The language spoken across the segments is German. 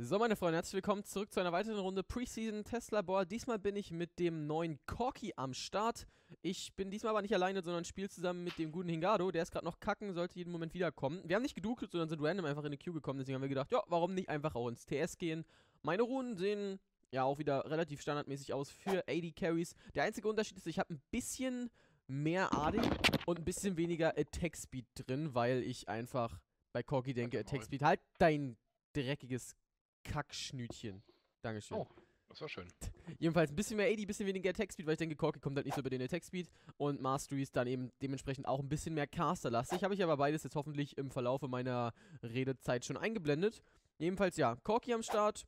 So, meine Freunde, herzlich willkommen zurück zu einer weiteren Runde Preseason Testlabor. Diesmal bin ich mit dem neuen Corki am Start. Ich bin diesmal aber nicht alleine, sondern spiele zusammen mit dem guten Hingado. Der ist gerade noch kacken, sollte jeden Moment wiederkommen. Wir haben nicht gedukt, sondern sind random einfach in eine Queue gekommen. Deswegen haben wir gedacht, ja, warum nicht einfach auch ins TS gehen. Meine Runden sehen ja auch wieder relativ standardmäßig aus für AD Carries. Der einzige Unterschied ist, ich habe ein bisschen mehr AD und ein bisschen weniger Attack Speed drin, weil ich einfach bei Corki denke, Attack Speed, halt dein dreckiges Kackschnütchen. Dankeschön. Oh, das war schön. Jedenfalls ein bisschen mehr AD, ein bisschen weniger Attack Speed, weil ich denke, Corki kommt halt nicht so über den Attack Speed. Und Mastery ist dann eben dementsprechend auch ein bisschen mehr Casterlastig. Habe ich aber beides jetzt hoffentlich im Verlaufe meiner Redezeit schon eingeblendet. Jedenfalls ja, Corki am Start.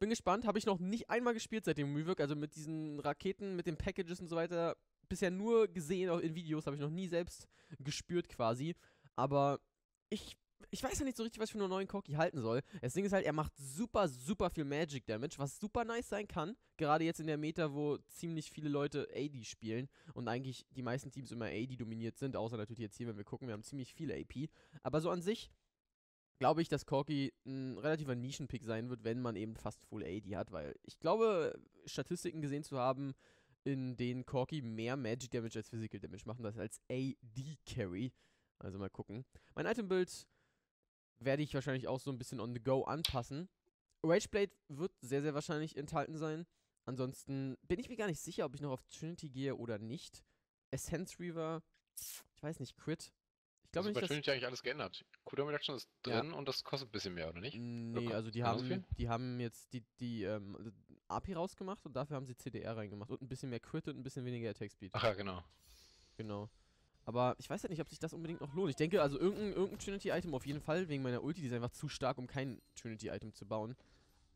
Bin gespannt. Habe ich noch nicht einmal gespielt seit dem Rework. Also mit diesen Raketen, mit den Packages und so weiter. Bisher nur gesehen, auch in Videos. Habe ich noch nie selbst gespürt quasi. Aber ich weiß ja nicht so richtig, was ich von einem neuen Corki halten soll. Das Ding ist halt, er macht super, super viel Magic Damage, was super nice sein kann. Gerade jetzt in der Meta, wo ziemlich viele Leute AD spielen und eigentlich die meisten Teams immer AD dominiert sind. Außer natürlich jetzt hier, wenn wir gucken, wir haben ziemlich viel AP. Aber so an sich glaube ich, dass Corki ein relativer Nischenpick sein wird, wenn man eben fast Full AD hat. Weil ich glaube, Statistiken gesehen zu haben, in denen Corki mehr Magic Damage als Physical Damage machen, das als AD Carry. Also mal gucken. Mein Item-Bild werde ich wahrscheinlich auch so ein bisschen on the go anpassen. Rageblade wird sehr, sehr wahrscheinlich enthalten sein. Ansonsten bin ich mir gar nicht sicher, ob ich noch auf Trinity gehe oder nicht. Essence Reaver, ich weiß nicht, Crit. Ich glaube nicht, dass... Bei Trinity eigentlich alles geändert. Cooldown Reduction ist drin und das kostet ein bisschen mehr, oder nicht? Nee, also die haben jetzt die AP rausgemacht und dafür haben sie CDR reingemacht. Und ein bisschen mehr Crit und ein bisschen weniger Attack Speed. Ach ja, genau. Genau. Aber ich weiß ja nicht, ob sich das unbedingt noch lohnt. Ich denke, also irgendein Trinity-Item auf jeden Fall, wegen meiner Ulti, die ist einfach zu stark, um kein Trinity-Item zu bauen.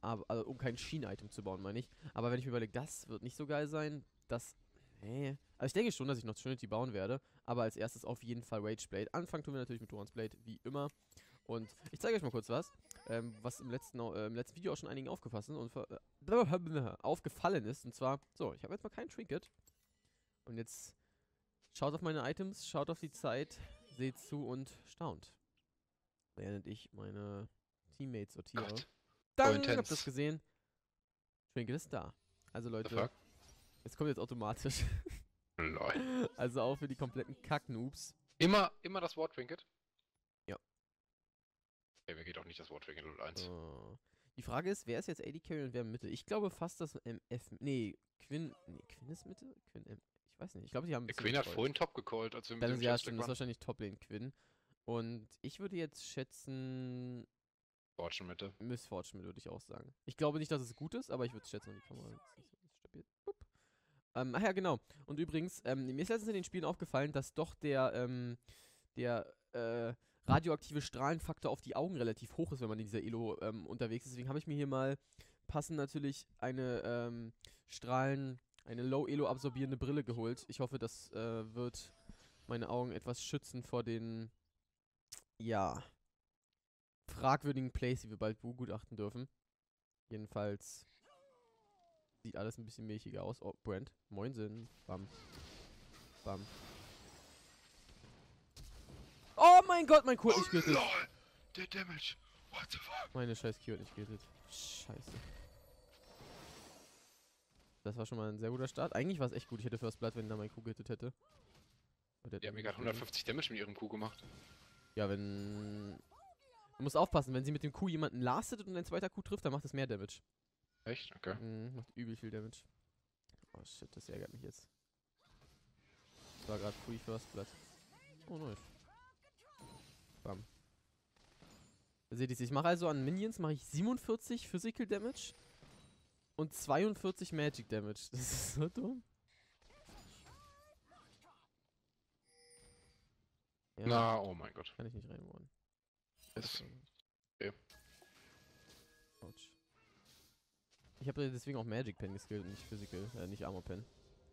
Aber, also um kein Sheen-Item zu bauen, meine ich. Aber wenn ich mir überlege, das wird nicht so geil sein, das... Nee. Also ich denke schon, dass ich noch Trinity bauen werde, aber als erstes auf jeden Fall Rageblade. Anfangen tun wir natürlich mit Dorans Blade, wie immer. Und ich zeige euch mal kurz was im letzten Video auch schon einigen aufgefallen ist. Und zwar, so, ich habe jetzt mal kein Trinket. Und jetzt... Schaut auf meine Items, schaut auf die Zeit, seht zu und staunt. Während ich meine Teammates sortiere. Gott. Dann habt ihr das gesehen. Trinket ist da. Also Leute, es kommt jetzt automatisch. Lol. Also auch für die kompletten Kack-Noobs. Immer das Wort Trinket? Ja. Ey, mir geht auch nicht das Wort Trinket 01. Oh. Die Frage ist, wer ist jetzt AD Carry und wer Mitte? Ich glaube fast, dass MF... Nee, Quinn... Nee, Quinn ist Mitte? Quinn MF... Ich weiß nicht, ich glaube, die haben... Quinn hat vorhin Top gecallt, als wir mit dem Chapstick waren. Das ist wahrscheinlich Top-Lane Quinn. Und ich würde jetzt schätzen... Fortune Mitte. Miss Fortune Mitte, würde ich auch sagen. Ich glaube nicht, dass es gut ist, aber ich würde es schätzen, die Kamera ist stabil. Ach ja, genau. Und übrigens, mir ist letztens in den Spielen aufgefallen, dass doch der radioaktive Strahlenfaktor auf die Augen relativ hoch ist, wenn man in dieser Elo unterwegs ist. Deswegen habe ich mir hier mal passend natürlich eine Low-Elo absorbierende Brille geholt. Ich hoffe, das wird meine Augen etwas schützen vor den, ja, fragwürdigen Plays, die wir bald begutachten dürfen. Jedenfalls sieht alles ein bisschen milchiger aus. Oh, Brand. Moinsen. Bam. Bam. Oh mein Gott, mein Q hat nicht gehittet. Der Damage. What the fuck? Meine scheiß Q hat nicht gehittet. Scheiße. Das war schon mal ein sehr guter Start. Eigentlich war es echt gut. Ich hätte First Blood, wenn da mein Q gehittet hätte. Die haben mir gerade 150 Damage mit ihrem Q gemacht. Ja, wenn... Du musst aufpassen, wenn sie mit dem Q jemanden lastet und ein zweiter Q trifft, dann macht es mehr Damage. Echt? Okay. Mhm, macht übel viel Damage. Oh shit, das ärgert mich jetzt. Das war gerade Free First Blood. Oh nice. Bam. Seht ihr, ich mache also an Minions mache ich 47 Physical Damage. Und 42 Magic Damage. Das ist so dumm. Ja, na, oh mein Gott. Kann ich nicht reinbauen. Ist okay. Ouch. Ich habe deswegen auch Magic Pen geskillt und nicht Physical, nicht Armor Pen.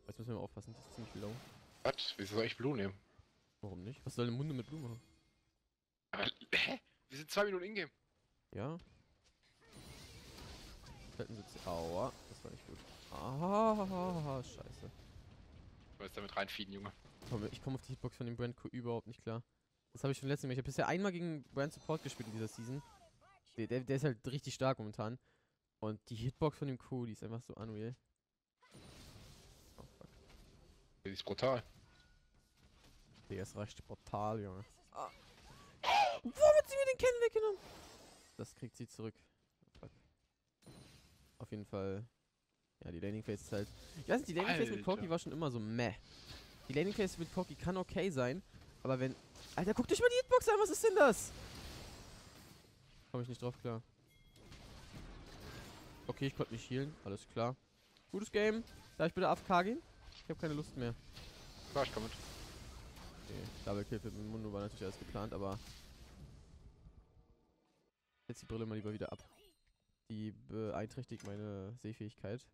Jetzt müssen wir mal aufpassen, das ist ziemlich low. Was? Wieso soll ich Blue nehmen? Warum nicht? Was soll der Mundo mit Blue machen? Aber, hä? Wir sind 2 Minuten in-game. Ja. Aua, das war nicht gut. Ah, scheiße. Du willst damit reinfeeden, Junge. Ich komme auf die Hitbox von dem Brand überhaupt nicht klar. Das habe ich schon letztes Mal. Ich habe bisher einmal gegen Brand Support gespielt in dieser Season. Der ist halt richtig stark momentan. Und die Hitbox von dem Q, die ist einfach so unreal. Oh fuck. Die ist brutal. Digga, ist recht brutal, Junge. Ah. Warum hat sie mir den Ken weggenommen? Das kriegt sie zurück. Fuck. Auf jeden Fall. Ja, die Landing Phase ist halt. Ich weiß nicht, die Landing Phase mit Corki war schon immer so meh. Die Landing Phase mit Corki kann okay sein, aber wenn. Alter, guckt euch mal die Hitbox an, was ist denn das? Komm ich nicht drauf klar. Okay, ich konnte mich healen, alles klar. Gutes Game. Darf ich bitte AFK gehen? Ich habe keine Lust mehr. Klar, ich komm mit. Okay, Double Kill mit Mundo war natürlich alles geplant, aber. Jetzt die Brille mal lieber wieder ab. Die beeinträchtigt meine Sehfähigkeit.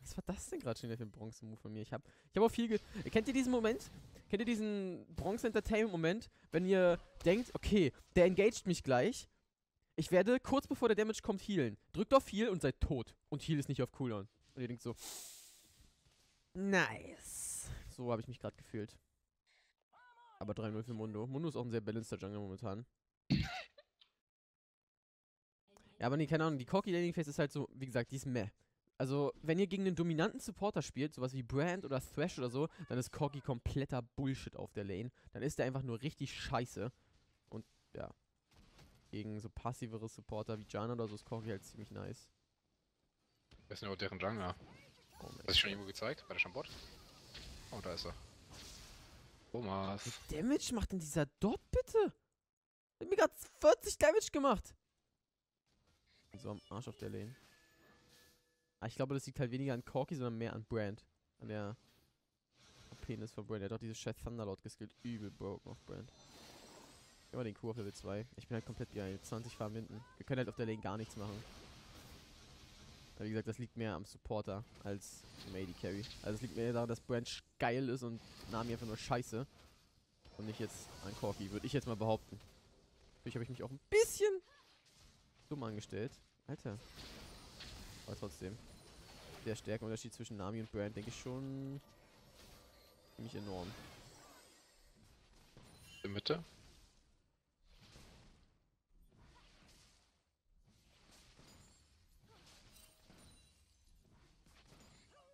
Was war das denn gerade schon wieder für ein Bronze-Move von mir? Ich hab auch viel. Kennt ihr diesen Moment? Kennt ihr diesen Bronze-Entertainment-Moment, wenn ihr denkt, okay, der engaged mich gleich. Ich werde kurz bevor der Damage kommt healen. Drückt auf Heal und seid tot. Und Heal ist nicht auf Cooldown. Und ihr denkt so. Nice. So habe ich mich gerade gefühlt. Aber 3-0 für Mundo. Mundo ist auch ein sehr balancer Jungle momentan. Ja, aber nee, keine Ahnung, die Corki Landing Phase ist halt so, wie gesagt, die ist meh. Also, wenn ihr gegen einen dominanten Supporter spielt, sowas wie Brand oder Thresh oder so, dann ist Corki kompletter Bullshit auf der Lane. Dann ist der einfach nur richtig scheiße. Und, ja. Gegen so passivere Supporter wie Janna oder so ist Corki halt ziemlich nice. Wer ist denn überhaupt deren Jungler? Oh, hast du schon irgendwo gezeigt? War der schon Bot? Oh, da ist er. Thomas. Wie Damage macht denn dieser Dot, bitte? Der hat mir gerade 40 Damage gemacht. So am Arsch auf der Lane. Aber ich glaube, das liegt halt weniger an Corki, sondern mehr an Brand. An der Penis von Brand. Der hat doch dieses scheiß Thunderlord geskillt. Übel broken auf Brand. Geh mal den Q auf Level 2. Ich bin halt komplett geil. 20 Farben hinten. Wir können halt auf der Lane gar nichts machen. Aber wie gesagt, das liegt mehr am Supporter als Mady Carry. Also es liegt mehr daran, dass Brand geil ist und Nami einfach nur scheiße. Und nicht jetzt an Corki, würde ich jetzt mal behaupten. Natürlich habe ich mich auch ein bisschen dumm angestellt. Alter. Aber trotzdem. Der Stärkenunterschied zwischen Nami und Brand, denke ich schon. Ziemlich enorm. In Mitte?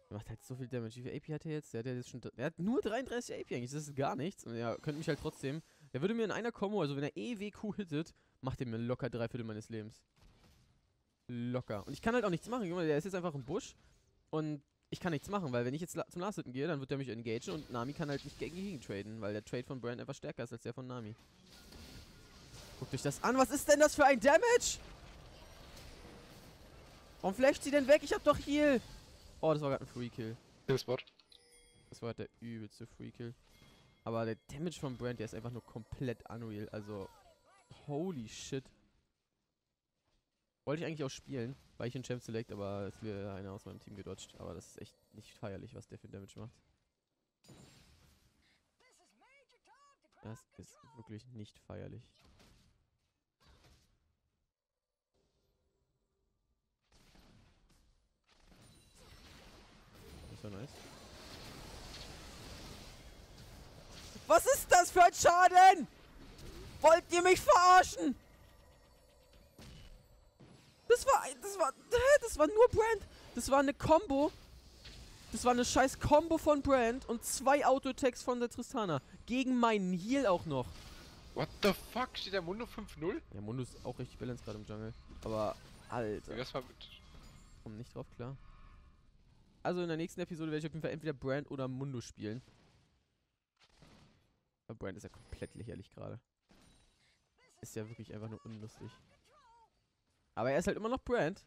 Er macht halt so viel Damage. Wie viel AP hat er jetzt? Der hat ja jetzt schon. Er hat nur 33 AP eigentlich. Das ist gar nichts. Und er könnte mich halt trotzdem. Der würde mir in einer Kombo, also wenn er EWQ hittet, macht er mir locker 3/4 meines Lebens. Locker. Und ich kann halt auch nichts machen. Der ist jetzt einfach im Busch. Und ich kann nichts machen, weil wenn ich jetzt zum Last Hitten gehe, dann wird der mich engagen und Nami kann halt nicht gegen traden, weil der Trade von Brand einfach stärker ist als der von Nami. Guckt euch das an. Was ist denn das für ein Damage? Warum flasht sie denn weg? Ich hab doch Heal. Oh, das war gerade ein Free-Kill. Das war halt der übelste Free-Kill. Aber der Damage von Brand, der ist einfach nur komplett unreal. Also, holy shit. Wollte ich eigentlich auch spielen, weil ich in Champ Select, aber es wird einer aus meinem Team gedodged. Aber das ist echt nicht feierlich, was der für Damage macht. Das ist wirklich nicht feierlich. Das war nice. Was ist das für ein Schaden? Wollt ihr mich verarschen? Das war nur Brand. Das war eine Combo. Das war eine scheiß Combo von Brand und 2 Auto-Attacks von der Tristana. Gegen meinen Heal auch noch. What the fuck? Steht der Mundo 5-0? Ja, Mundo ist auch richtig balanced gerade im Jungle. Aber, Alter. Das war mit. Komm nicht drauf klar. Also in der nächsten Episode werde ich auf jeden Fall entweder Brand oder Mundo spielen. Aber Brand ist ja komplett lächerlich gerade. Ist ja wirklich einfach nur unlustig. Aber er ist halt immer noch Brand.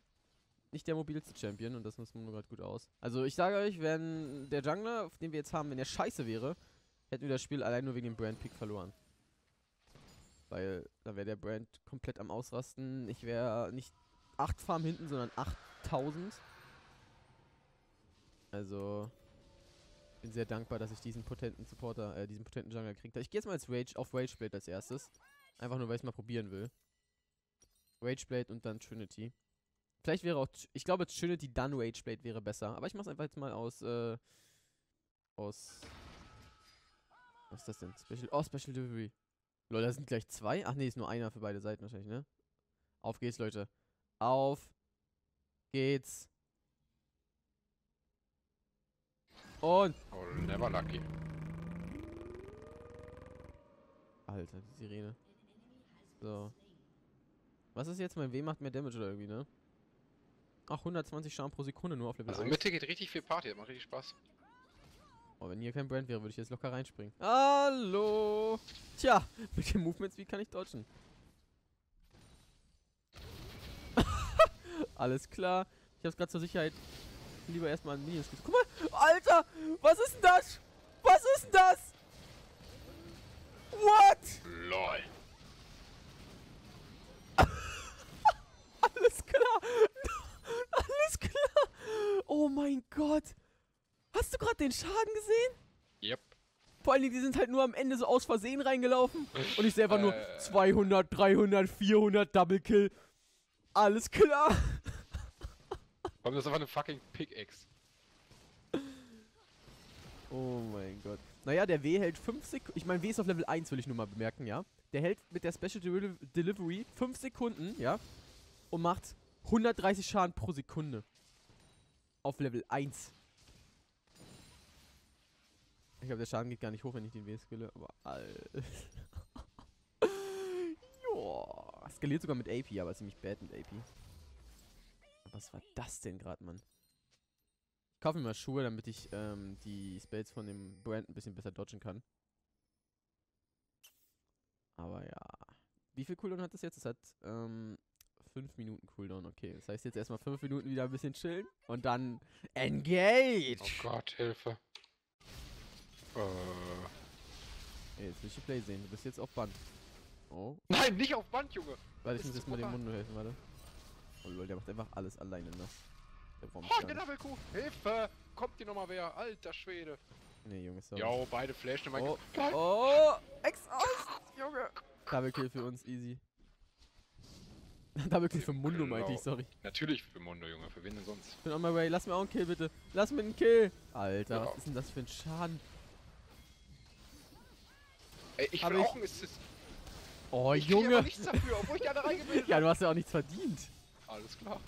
Nicht der mobilste Champion und das nutzt Mundo gerade gut aus. Also ich sage euch, wenn der Jungler, den wir jetzt haben, wenn er scheiße wäre, hätten wir das Spiel allein nur wegen dem Brand-Pick verloren. Weil da wäre der Brand komplett am Ausrasten. Ich wäre nicht 8 Farm hinten, sondern 8000. Also bin sehr dankbar, dass ich diesen potenten Supporter, diesen potenten Jungler kriegt. Ich gehe jetzt mal als Rage auf Rageblade als erstes. Einfach nur, weil ich es mal probieren will. Rageblade und dann Trinity. Vielleicht wäre auch, ich glaube Trinity dann Rageblade wäre besser. Aber ich mach's einfach jetzt mal aus, was ist das denn? Special, oh, Special Delivery. Lol, da sind gleich 2? Ach nee, ist nur einer für beide Seiten wahrscheinlich, ne? Auf geht's, Leute. Auf geht's. Und... Oh, never lucky. Alter, die Sirene. So. Was ist jetzt? Mein W macht mehr Damage oder irgendwie, ne? Ach, 120 Schaden pro Sekunde nur auf Level 1. Also in Mitte geht richtig viel Party, das macht richtig Spaß. Oh, wenn hier kein Brand wäre, würde ich jetzt locker reinspringen. Hallo! Tja, mit den Movements, wie kann ich dodgen? Alles klar. Ich hab's gerade zur Sicherheit lieber erstmal an Minions gesucht. Guck mal! Alter! Was ist denn das? Was ist denn das? What? LOL. Alles klar! Alles klar! Oh mein Gott! Hast du gerade den Schaden gesehen? Yep. Vor allen Dingen, die sind halt nur am Ende so aus Versehen reingelaufen. Und ich selber nur 200, 300, 400, Double Kill. Alles klar. Warum das ist einfach eine fucking Pickaxe. Oh mein Gott. Naja, der W hält 5 Sekunden. Ich meine, W ist auf Level 1, will ich nur mal bemerken, ja. Der hält mit der Special Delivery 5 Sekunden, ja. Und macht 130 Schaden pro Sekunde. Auf Level 1. Ich glaube, der Schaden geht gar nicht hoch, wenn ich den W skille, aber alles. Joa. Skaliert sogar mit AP, aber ziemlich bad mit AP. Was war das denn gerade, Mann? Ich kaufe mir mal Schuhe, damit ich die Spells von dem Brand ein bisschen besser dodgen kann. Aber ja. Wie viel Cooldown hat das jetzt? Es hat 5 Minuten Cooldown, okay. Das heißt jetzt erstmal 5 Minuten wieder ein bisschen chillen und dann engage! Oh Gott, Hilfe. Ey, jetzt will ich die Play sehen. Du bist jetzt auf Band. Oh. Nein, nicht auf Band, Junge! Warte, ich muss jetzt mal dem Mundo helfen, warte. Oh lol, der macht einfach alles alleine, ne? Der braucht mich gar nicht. Der Double-Coup! Hilfe! Kommt hier nochmal wer? Alter Schwede! Nee, Junge, sorry. Jo, beide flashen in mein Gesicht. Oh! Ex aus! Junge! Double-Kill für uns, easy. Double-Kill für Mundo, meinte ich, sorry. Natürlich für Mundo, Junge. Für wen denn sonst? Bin on my way. Lass mir auch einen Kill, bitte. Lass mir einen Kill! Alter, was ist denn das für ein Schaden? Ey, ich will auch einen Assist. Oh, ich Junge! Ich hab nichts dafür, obwohl ich da reingebildet. Ja, du hast ja auch nichts verdient. Alles klar.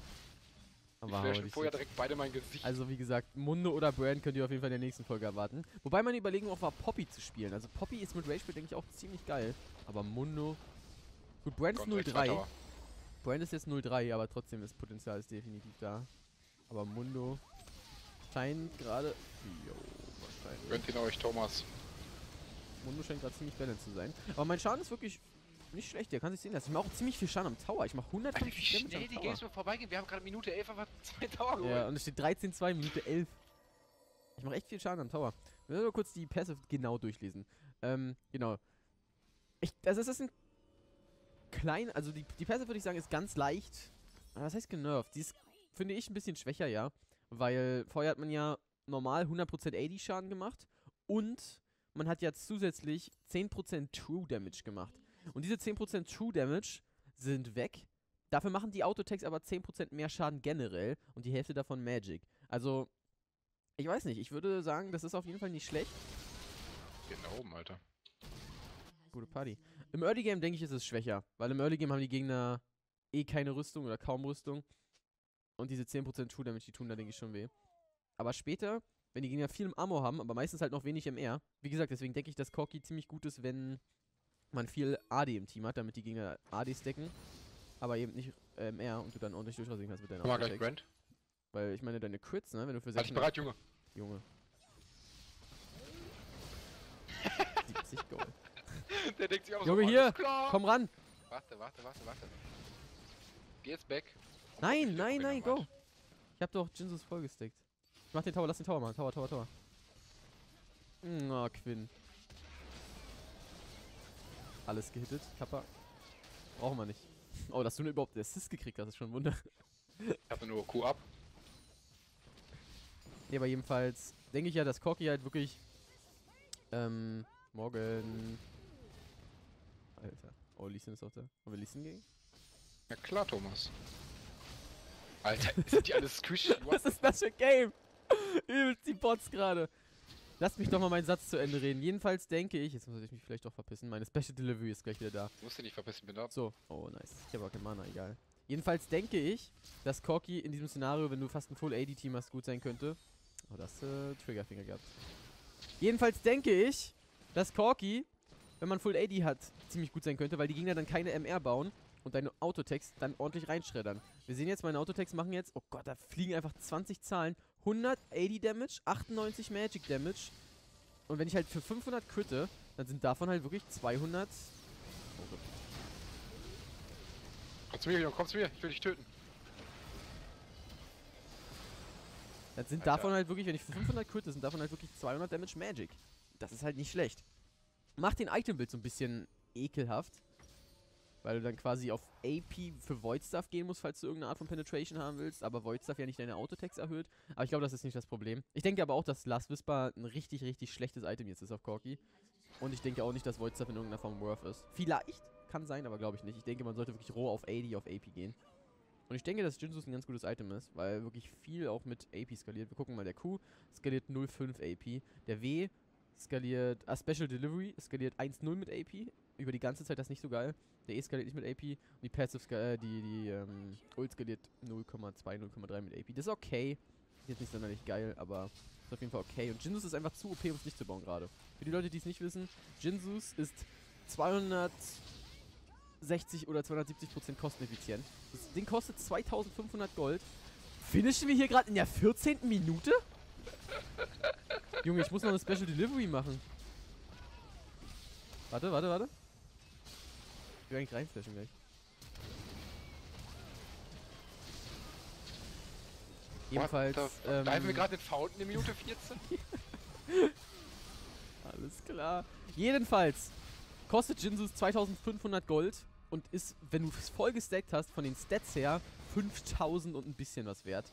Aber ich vorher direkt beide mein Gesicht. Also, wie gesagt, Mundo oder Brand könnt ihr auf jeden Fall in der nächsten Folge erwarten. Wobei meine Überlegung auch war, Poppy zu spielen. Also, Poppy ist mit Rageblade, denke ich, auch ziemlich geil. Aber Mundo... Gut, Brand ist 0,3. Brand ist jetzt 0,3, aber trotzdem, das Potenzial ist definitiv da. Aber Mundo... scheint gerade... Jo, wahrscheinlich. Gönnt ihn euch, Thomas. Mundo scheint gerade ziemlich balanced zu sein. Aber mein Schaden ist wirklich nicht schlecht. Der kann sich sehen lassen. Ich mache auch ziemlich viel Schaden am Tower. Ich mache 150 Schaden am Tower. Wie schnell die Games mal vorbeigehen. Wir haben gerade Minute 11, aber 2 Tower geholt. Ja, und es steht 13-2, Minute 11. Ich mache echt viel Schaden am Tower. Wir müssen nur kurz die Passive genau durchlesen. Genau. Also es ist ein klein... Also die Passive, würde ich sagen, ist ganz leicht. Aber was heißt genervt? Die ist, finde ich, ein bisschen schwächer, ja. Weil vorher hat man ja normal 100% AD Schaden gemacht. Und... man hat ja zusätzlich 10% True Damage gemacht. Und diese 10% True Damage sind weg. Dafür machen die Autotags aber 10% mehr Schaden generell und die Hälfte davon Magic. Also, ich weiß nicht. Ich würde sagen, das ist auf jeden Fall nicht schlecht. Geht nach oben, Alter. Gute Party. Im Early Game, denke ich, ist es schwächer. Weil im Early Game haben die Gegner eh keine Rüstung oder kaum Rüstung. Und diese 10% True Damage, die tun da, denke ich, schon weh. Aber später... wenn die Gegner viel im Ammo haben, aber meistens halt noch wenig MR. Wie gesagt, deswegen denke ich, dass Corki ziemlich gut ist, wenn man viel AD im Team hat, damit die Gegner AD stacken, aber eben nicht MR und du dann ordentlich durchrasieren kannst mit deiner Autotext. Komm mal gleich Brand. Weil ich meine, deine Crits, ne, wenn du für 6... Halt ich bereit, Junge. Junge. 70 Gold. Der denkt sich auch so, Junge, hier, komm ran. Warte. Geh jetzt back. Nein, go. Ich hab doch Guinsoo's vollgesteckt. Mach den Tower, lass den Tower machen. Tower. Na, Quinn. Alles gehittet. Kappa. Brauchen wir nicht. Oh, dass du nur überhaupt den Assist gekriegt hast, ist schon ein Wunder. Ich hatte nur Q ab. Nee, aber jedenfalls denke ich ja, dass Corki halt wirklich... morgen... Alter. Oh, Lee Sin ist auch da. Wollen wir Lee Sin gehen? Ja klar, Thomas. Alter, sind die alle squishy? Was ist das für ein Game? Übelst die Bots gerade. Lasst mich doch mal meinen Satz zu Ende reden. Jedenfalls denke ich, jetzt muss ich mich vielleicht doch verpissen. Meine Special Delivery ist gleich wieder da. Du musst dich nicht verpissen, bin da. So, oh nice. Ich habe auch kein Mana, egal. Jedenfalls denke ich, dass Corki in diesem Szenario, wenn du fast ein Full-AD-Team hast, gut sein könnte. Oh, das Triggerfinger gehabt. Jedenfalls denke ich, dass Corki, wenn man Full-AD hat, ziemlich gut sein könnte, weil die Gegner dann keine MR bauen und deine Autotext dann ordentlich reinschreddern. Wir sehen jetzt, meine Autotext machen jetzt, oh Gott, da fliegen einfach 20 Zahlen. 180 Damage, 98 Magic Damage. Und wenn ich halt für 500 critte, dann sind davon halt wirklich 200... Oh Gott. Komm zu mir, Junge, komm zu mir, ich will dich töten. Dann sind davon halt wirklich, wenn ich für 500 critte, sind davon halt wirklich 200 Damage Magic. Das ist halt nicht schlecht. Macht den Item-Bild so ein bisschen ekelhaft. Weil du dann quasi auf AP für Void Staff gehen musst, falls du irgendeine Art von Penetration haben willst. Aber Void Staff ja nicht deine Autotext erhöht. Aber ich glaube, das ist nicht das Problem. Ich denke aber auch, dass Last Whisper ein richtig, richtig schlechtes Item jetzt ist auf Corki. Und ich denke auch nicht, dass Void Staff in irgendeiner Form worth ist. Vielleicht, kann sein, aber glaube ich nicht. Ich denke, man sollte wirklich roh auf AP gehen. Und ich denke, dass Guinsoo's ein ganz gutes Item ist, weil wirklich viel auch mit AP skaliert. Wir gucken mal, der Q skaliert 0,5 AP. Der W skaliert, Special Delivery skaliert 1,0 mit AP. Über die ganze Zeit, das ist nicht so geil. Der E skaliert nicht mit AP und die Passive, Ult skaliert 0,2, 0,3 mit AP. Das ist okay. Ist jetzt nicht sonderlich geil, aber ist auf jeden Fall okay. Und Guinsoo's ist einfach zu OP, um es nicht zu bauen gerade. Für die Leute, die es nicht wissen, Guinsoo's ist 260 oder 270% kosteneffizient. Das Ding kostet 2500 Gold. Finishen wir hier gerade in der 14. Minute? Junge, ich muss noch eine Special Delivery machen. Warte, warte, warte. Ich will eigentlich reinflashen gleich. Jedenfalls. Bleiben wir gerade in Fountain in Minute 14? Alles klar. Jedenfalls kostet Guinsoo's 2500 Gold und ist, wenn du es voll gestackt hast, von den Stats her 5000 und ein bisschen was wert.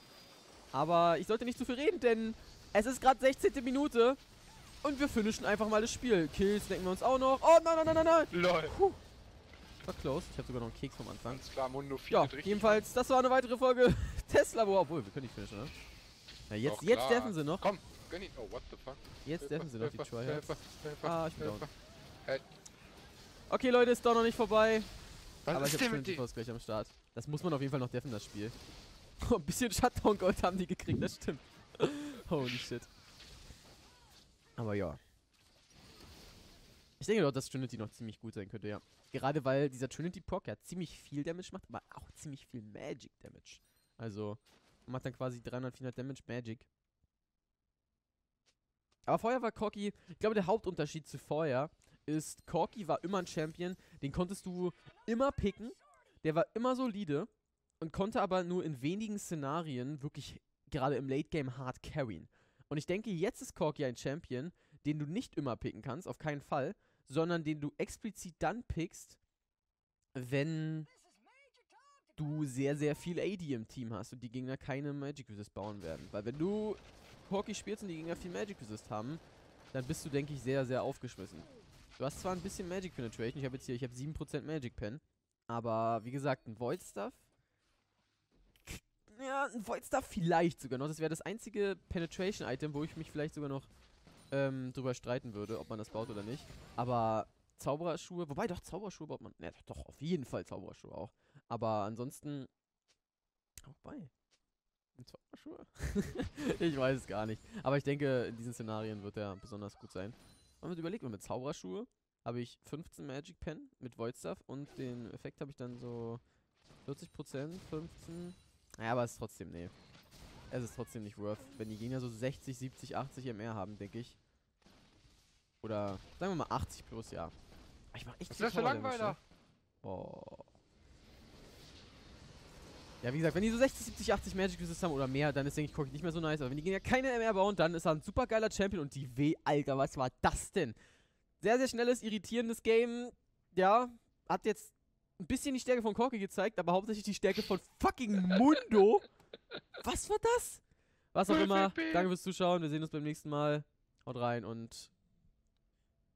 Aber ich sollte nicht zu viel reden, denn es ist gerade 16. Minute. Und wir finishen einfach mal das Spiel. Kills denken wir uns auch noch. Oh, nein, nein, nein, nein, nein. Lol. Puh. War close. Ich habe sogar noch einen Keks vom Anfang. Ganz klar, Mundo 4 ja, jedenfalls, das war eine weitere Folge Testlabor. Obwohl, wir können nicht finishen, ne? Na, jetzt dürfen sie noch. Komm, gönn ihn. Oh, what the fuck. Jetzt dürfen sie noch, die Tryhards. Ah, ich bin down. Hey. Okay, Leute, ist doch noch nicht vorbei. Was aber ich habe Trinity Force gleich am Start. Das muss man auf jeden Fall noch deffen, das Spiel. Oh, ein bisschen Shutdown-Gold haben die gekriegt, das stimmt. Holy shit. Aber ja. Ich denke doch, dass Trinity noch ziemlich gut sein könnte, ja. Gerade weil dieser Trinity-Proc ja ziemlich viel Damage macht, aber auch ziemlich viel Magic-Damage. Also, macht dann quasi 300, 400 Damage Magic. Aber vorher war Corki, ich glaube, der Hauptunterschied zu vorher ist, Corki war immer ein Champion, den konntest du immer picken, der war immer solide und konnte aber nur in wenigen Szenarien wirklich gerade im Late-Game hart carryen. Und ich denke, jetzt ist Corki ein Champion, den du nicht immer picken kannst, auf keinen Fall, sondern den du explizit dann pickst, wenn du sehr, sehr viel AD im Team hast und die Gegner keine Magic Resist bauen werden. Weil wenn du Corki spielst und die Gegner viel Magic Resist haben, dann bist du, denke ich, sehr, sehr aufgeschmissen. Du hast zwar ein bisschen Magic Penetration, ich habe jetzt hier, ich habe 7% Magic Pen, aber wie gesagt, ein Void Staff. Ja, ein Void Staff vielleicht sogar noch. Das wäre das einzige Penetration-Item, wo ich mich vielleicht sogar noch drüber streiten würde, ob man das baut oder nicht. Aber Zauberschuhe, wobei doch, Zauberschuhe baut man. Ne, doch, auf jeden Fall Zauberschuhe auch. Aber ansonsten. Wobei. Zauberschuhe? Ich weiß es gar nicht. Aber ich denke, in diesen Szenarien wird er besonders gut sein. Wenn man überlegt, mit Zauberschuhe habe ich 15 Magic Pen mit Void Staff und den Effekt habe ich dann so 40%, 15. Naja, aber es ist trotzdem, nee. Es ist trotzdem nicht worth, wenn die Gegner so 60, 70, 80 MR haben, denke ich. Oder, sagen wir mal 80 plus, ja. Ich mach echt viel Power-Damage. Oh. Ja, wie gesagt, wenn die so 60, 70, 80 Magic Resist haben oder mehr, dann ist, denke ich, Corki nicht mehr so nice. Aber wenn die Gegner keine MR bauen, dann ist er ein super geiler Champion. Und die W, Alter, was war das denn? Sehr, sehr schnelles, irritierendes Game. Ja, hat jetzt ein bisschen die Stärke von Corki gezeigt, aber hauptsächlich die Stärke von fucking Mundo. Was war das? Was auch immer. Danke fürs Zuschauen. Wir sehen uns beim nächsten Mal. Haut rein und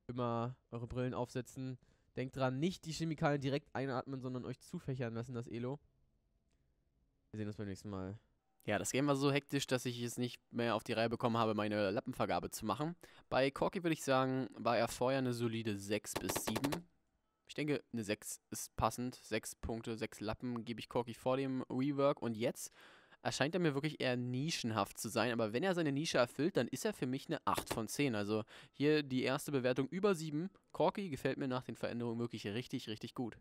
immer eure Brillen aufsetzen. Denkt dran, nicht die Chemikalien direkt einatmen, sondern euch zufächern lassen, das Elo. Wir sehen uns beim nächsten Mal. Ja, das Game war so hektisch, dass ich es nicht mehr auf die Reihe bekommen habe, meine Lappenvergabe zu machen. Bei Corki würde ich sagen, war er vorher eine solide 6 bis 7. Ich denke, eine 6 ist passend. 6 Punkte, 6 Lappen gebe ich Corki vor dem Rework. Und jetzt erscheint er mir wirklich eher nischenhaft zu sein. Aber wenn er seine Nische erfüllt, dann ist er für mich eine 8 von 10. Also hier die erste Bewertung über 7. Corki gefällt mir nach den Veränderungen wirklich richtig, richtig gut.